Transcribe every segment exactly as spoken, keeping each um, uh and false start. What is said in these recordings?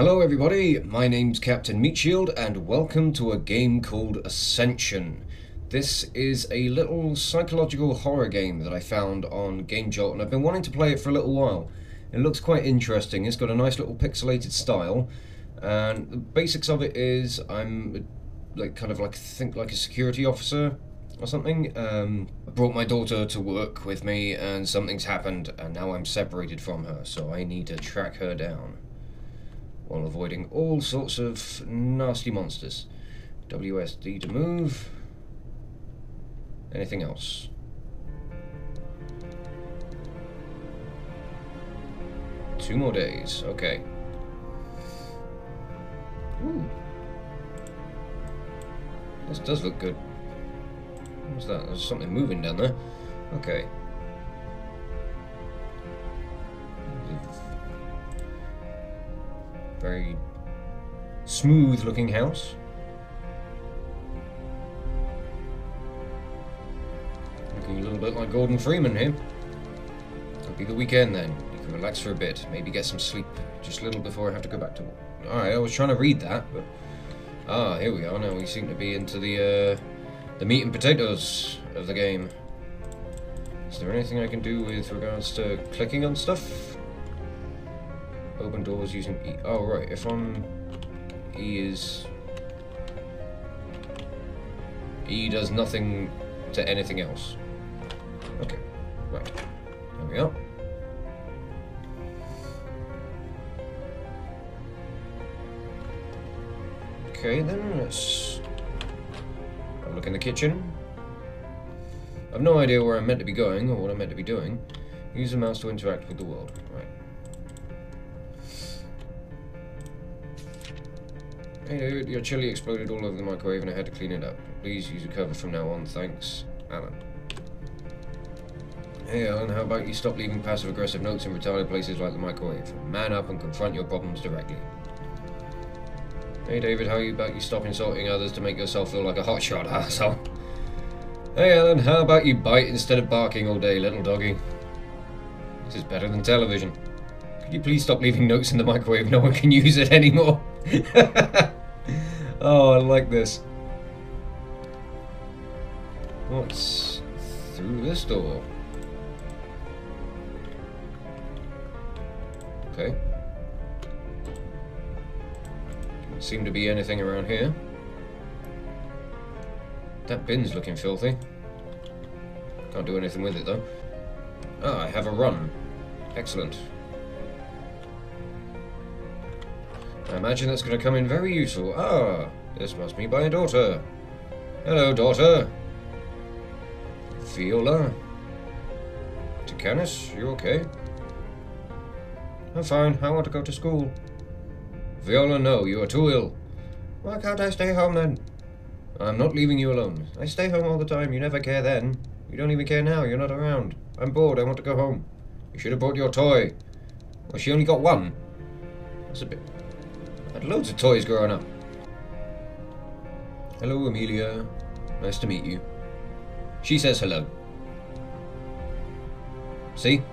Hello everybody, my name's Captain Meatshield and welcome to a game called Ascension. This is a little psychological horror game that I found on Game Jolt and I've been wanting to play it for a little while. It looks quite interesting, it's got a nice little pixelated style and the basics of it is I'm like kind of like think like a security officer or something. Um, I brought my daughter to work with me and something's happened and now I'm separated from her, so I need to track her down while avoiding all sorts of nasty monsters. W S D to move. Anything else? Two more days, okay. Ooh. This does look good. What's that? There's something moving down there. Okay. Very smooth looking house. Looking a little bit like Gordon Freeman here. It'll be the weekend then. You can relax for a bit, maybe get some sleep. Just a little before I have to go back to work. Alright, I was trying to read that, but... Ah, here we are now. We seem to be into the, uh, the meat and potatoes of the game. Is there anything I can do with regards to clicking on stuff? Open doors using E. Oh, right, if I'm... E is... E does nothing to anything else. Okay, right. There we are. Okay, then let's... have a look in the kitchen. I've no idea where I'm meant to be going or what I'm meant to be doing. Use the mouse to interact with the world. Right. Hey dude, your chili exploded all over the microwave and I had to clean it up. Please use a cover from now on, thanks. Alan. Hey Alan, how about you stop leaving passive-aggressive notes in retarded places like the microwave? Man up and confront your problems directly. Hey David, how about you stop insulting others to make yourself feel like a hotshot asshole? Hey Alan, how about you bite instead of barking all day, little doggy? This is better than television. Could you please stop leaving notes in the microwave? No one can use it anymore. Oh, I like this. What's through this door? Okay. Doesn't seem to be anything around here. That bin's looking filthy. Can't do anything with it though. Ah, I have a run. Excellent. I imagine that's going to come in very useful. Ah, this must be my daughter. Hello, daughter. Viola. Takanis, you okay? I'm fine. I want to go to school. Viola, no, you are too ill. Why can't I stay home then? I'm not leaving you alone. I stay home all the time. You never care then. You don't even care now. You're not around. I'm bored. I want to go home. You should have brought your toy. Well, she only got one. That's a bit... I had loads of toys growing up. Hello, Amelia. Nice to meet you. She says hello. See?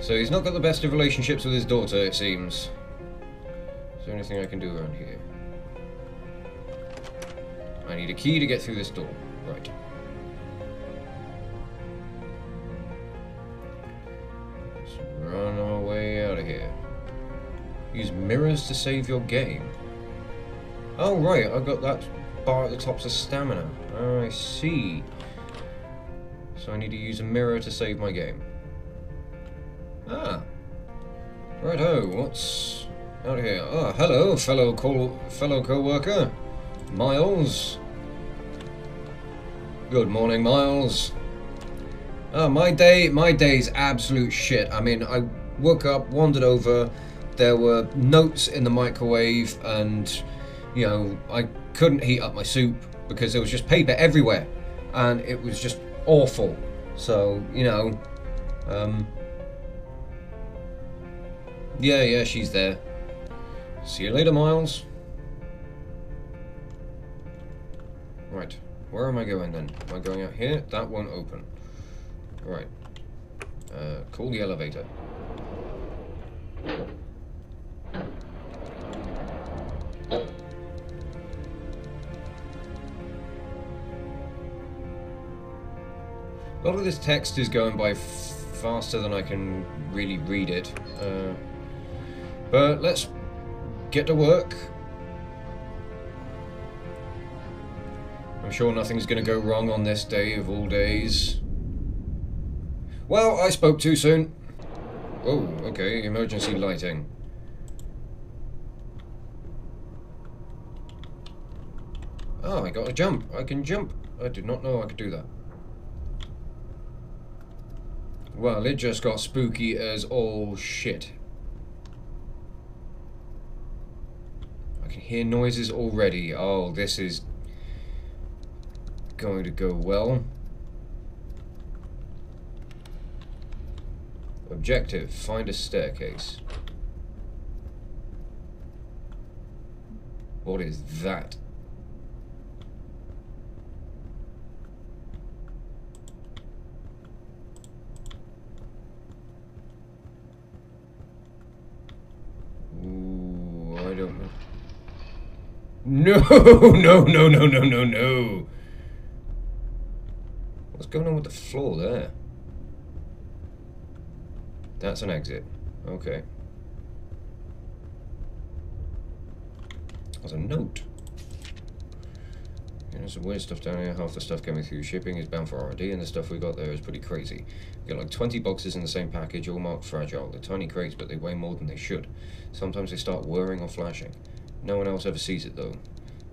So he's not got the best of relationships with his daughter, it seems. Is there anything I can do around here? I need a key to get through this door. Right. Run our way out of here. Use mirrors to save your game. Oh right, I got that bar at the top of stamina. Oh, I see. So I need to use a mirror to save my game. Ah. Righto, what's out of here? Ah, hello, fellow co fellow co-worker, Miles. Good morning, Miles. Oh, my day, my day's absolute shit. I mean, I woke up, wandered over, there were notes in the microwave, and, you know, I couldn't heat up my soup because there was just paper everywhere, and it was just awful. So, you know, um, yeah, yeah, she's there. See you later, Miles. Right, where am I going then? Am I going out here? That won't open. Right. Uh, call the elevator. A lot of this text is going by f faster than I can really read it. Uh, but let's get to work. I'm sure nothing's going to go wrong on this day of all days. Well, I spoke too soon. Oh, okay, emergency lighting. Oh, I got a jump. I can jump. I did not know I could do that. Well, it just got spooky as all shit. I can hear noises already. Oh, this is going to go well. Objective, find a staircase. What is that? No, no, no, no, no, no, no. What's going on with the floor there? That's an exit. Okay. There's a note. You know, there's some weird stuff down here. Half the stuff coming through shipping is bound for R and D, and the stuff we got there is pretty crazy. We got like twenty boxes in the same package, all marked fragile. They're tiny crates, but they weigh more than they should. Sometimes they start whirring or flashing. No one else ever sees it, though.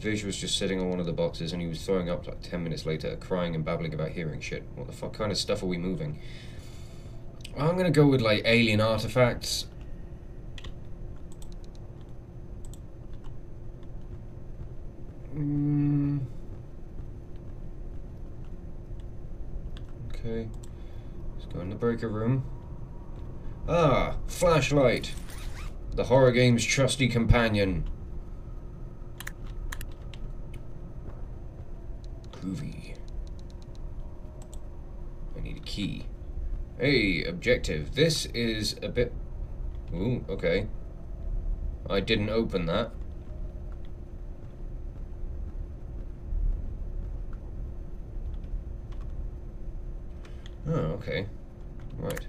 Vish was just sitting on one of the boxes, and he was throwing up like ten minutes later, crying and babbling about hearing shit. What the fuck kind of stuff are we moving? I'm gonna go with, like, alien artifacts. Mm. Okay. Let's go in the breaker room. Ah! Flashlight! The horror game's trusty companion. Groovy. I need a key. Hey, objective. This is a bit... Ooh, okay. I didn't open that. Oh, okay. Right.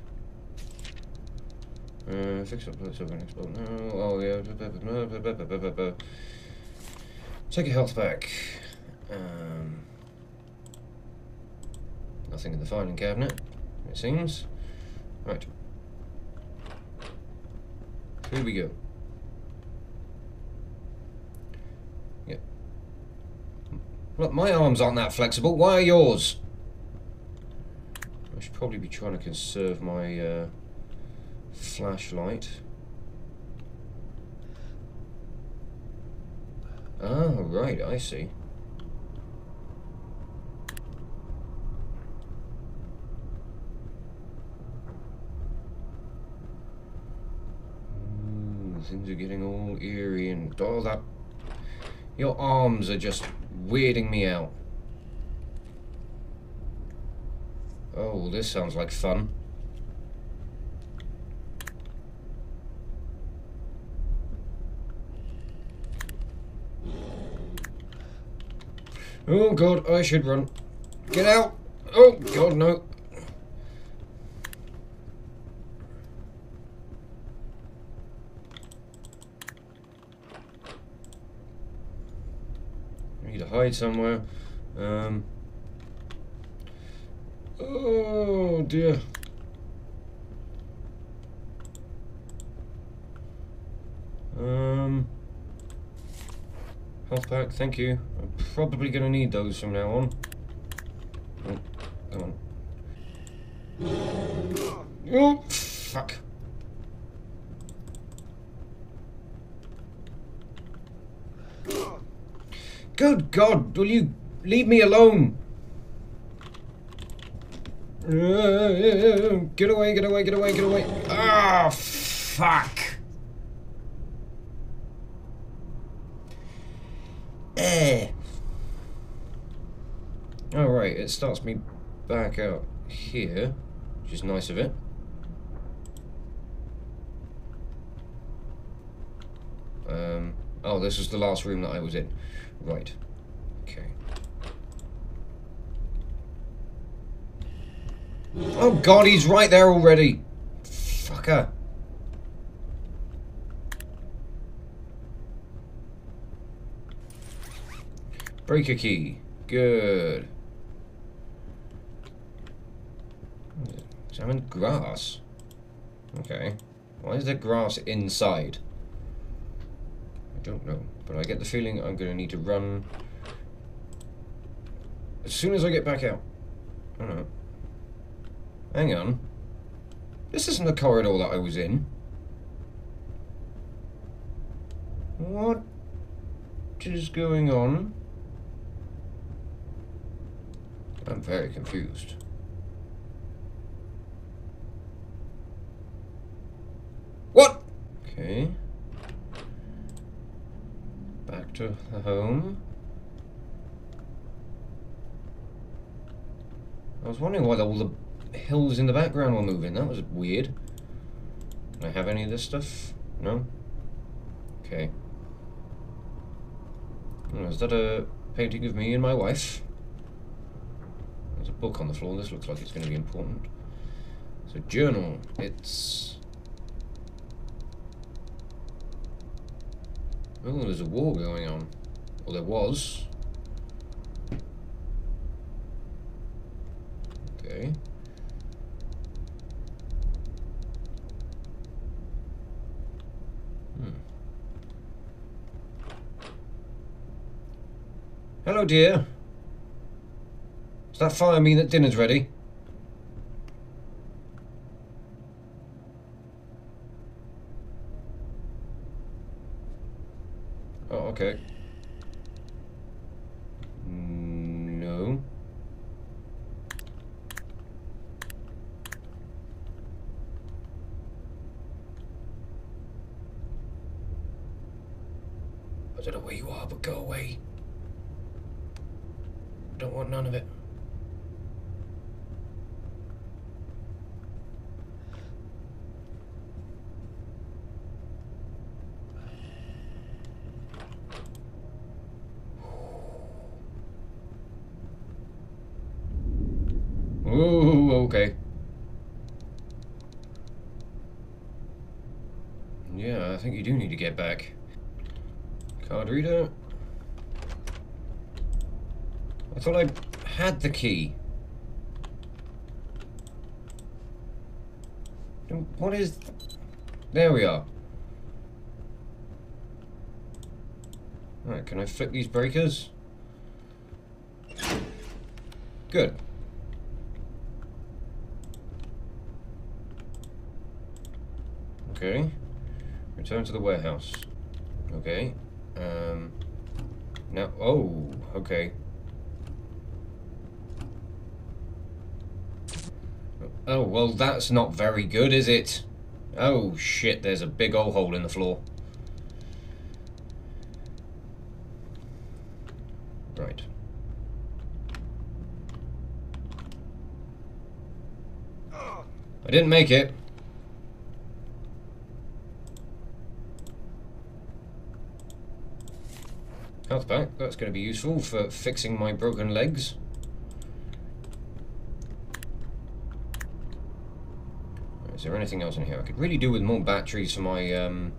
Uh, fix up, let's open, explode. No, oh yeah. Take a health back. Um... Nothing in the filing cabinet, it seems. Right. Here we go. Yep. Look, my arms aren't that flexible. Why are yours? I should probably be trying to conserve my uh, flashlight. Ah, right, I see. Things are getting all eerie and all that. Your arms are just weirding me out. Oh, this sounds like fun. Oh god, I should run. Get out! Oh god, no. Hide somewhere. Um, oh dear. Um, health pack, thank you. I'm probably going to need those from now on. Oh, come on. Oh, fuck. Good God, will you leave me alone? Get away, get away, get away, get away. Ah, fuck. Eh. All right, it starts me back out here. which is nice of it. Um, oh, this was the last room that I was in. Right. Okay. Oh god, he's right there already! Fucker. Breaker key. Good. Examine grass. Okay. Why is there grass inside? I don't know. But I get the feeling I'm going to need to run as soon as I get back out. I don't know. Hang on. This isn't the corridor that I was in. What is going on? I'm very confused. What? Okay. Back to the home. I was wondering why all the hills in the background were moving. That was weird. Did I have any of this stuff? No? Okay. Is that a painting of me and my wife? There's a book on the floor. This looks like it's going to be important. It's a journal. It's... Oh, there's a war going on. Well, there was. Okay. Hmm. Hello, dear. Does that fire mean that dinner's ready? Oh, okay. No. I don't know where you are, but go away. I don't want none of it. Okay. Yeah, I think you do need to get back. Card reader. I thought I had the key. What is... Th there we are. Alright, can I flip these breakers? Good. Okay. Return to the warehouse. Okay. Um. Now. Oh. Okay. Oh well, that's not very good, is it? Oh shit! There's a big old hole in the floor. Right. I didn't make it. Health pack, that's going to be useful for fixing my broken legs. Is there anything else in here? I could really do with more batteries for my um,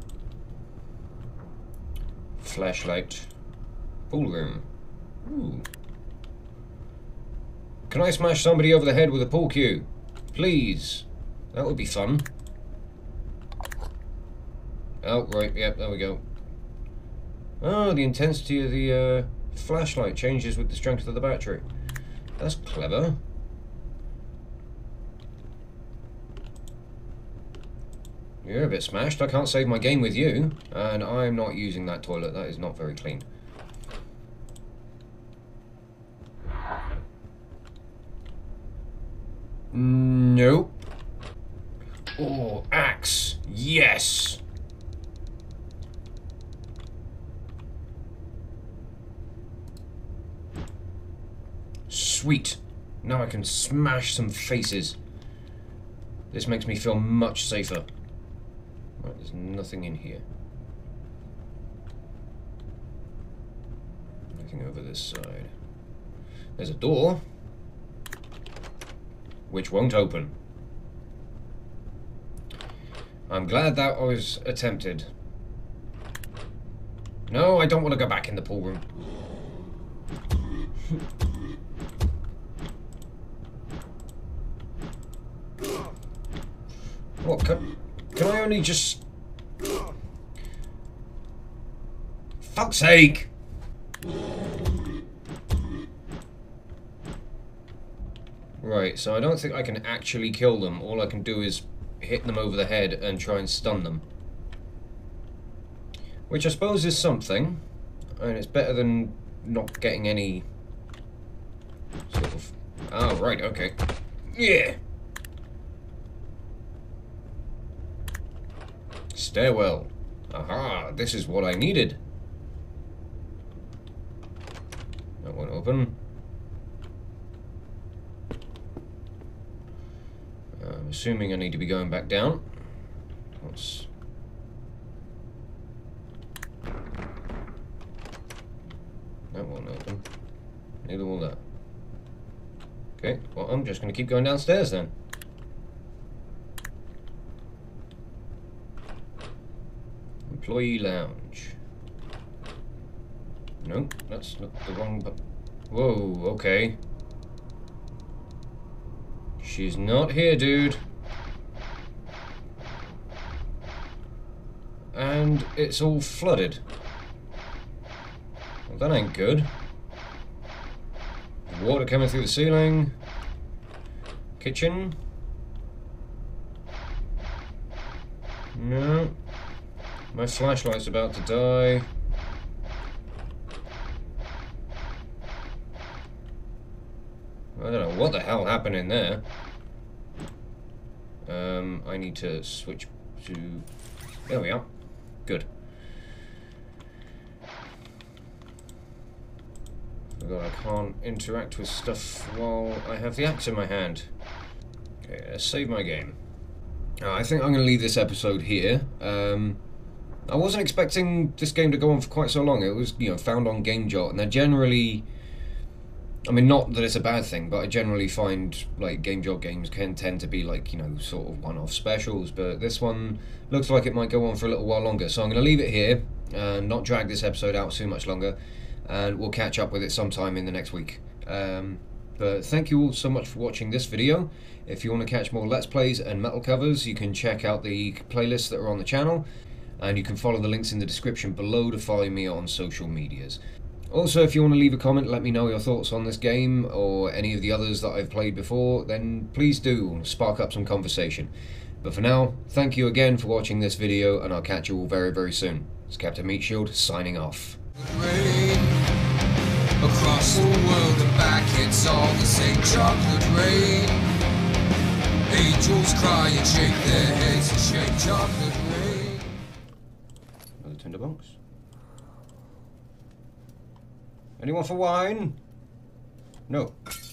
flashlight. Pool room. Ooh. Can I smash somebody over the head with a pool cue? Please. That would be fun. Oh, right, yep, there we go. Oh, the intensity of the uh, flashlight changes with the strength of the battery. That's clever. You're a bit smashed. I can't save my game with you. And I'm not using that toilet. That is not very clean. Nope. Oh, axe. Yes. Sweet. Now I can smash some faces. This makes me feel much safer. Right, there's nothing in here. Nothing over this side. There's a door. Which won't open. I'm glad that was attempted. No, I don't want to go back in the pool room. What, can, can I only just... Fuck's sake! Right, so I don't think I can actually kill them. All I can do is hit them over the head and try and stun them. Which I suppose is something. And it's better than not getting any... sort of... Oh, right, okay. Yeah! Stairwell. Aha, this is what I needed. That won't open. I'm assuming I need to be going back down. What's... That won't open. Neither will that. Okay, well, I'm just going to keep going downstairs then. Employee lounge. Nope, that's not the wrong button. Whoa, okay. She's not here, dude. And it's all flooded. Well, that ain't good. Water coming through the ceiling. Kitchen. No. My flashlight's about to die. I don't know what the hell happened in there. Um, I need to switch to... There we are. Good. Forgot I can't interact with stuff while I have the axe in my hand. Okay, let's save my game. Uh, I think I'm going to leave this episode here. Um... I wasn't expecting this game to go on for quite so long. It was, you know, found on Game Jolt, and they're generally... I mean, not that it's a bad thing, but I generally find, like, Game Jolt games can tend to be, like, you know, sort of one-off specials, but this one looks like it might go on for a little while longer, so I'm going to leave it here, and not drag this episode out too much longer, and we'll catch up with it sometime in the next week. Um... But thank you all so much for watching this video. If you want to catch more Let's Plays and metal covers, you can check out the playlists that are on the channel, and you can follow the links in the description below to follow me on social medias. Also, if you want to leave a comment, let me know your thoughts on this game or any of the others that I've played before, then please do spark up some conversation. But for now, thank you again for watching this video, and I'll catch you all very, very soon. It's Captain Meatshield signing off. Rain. Across the world and back, it's all the same chocolate rain. Angels cry and shake their heads and shake chocolate rain. Another tinderbox. Anyone for wine? No.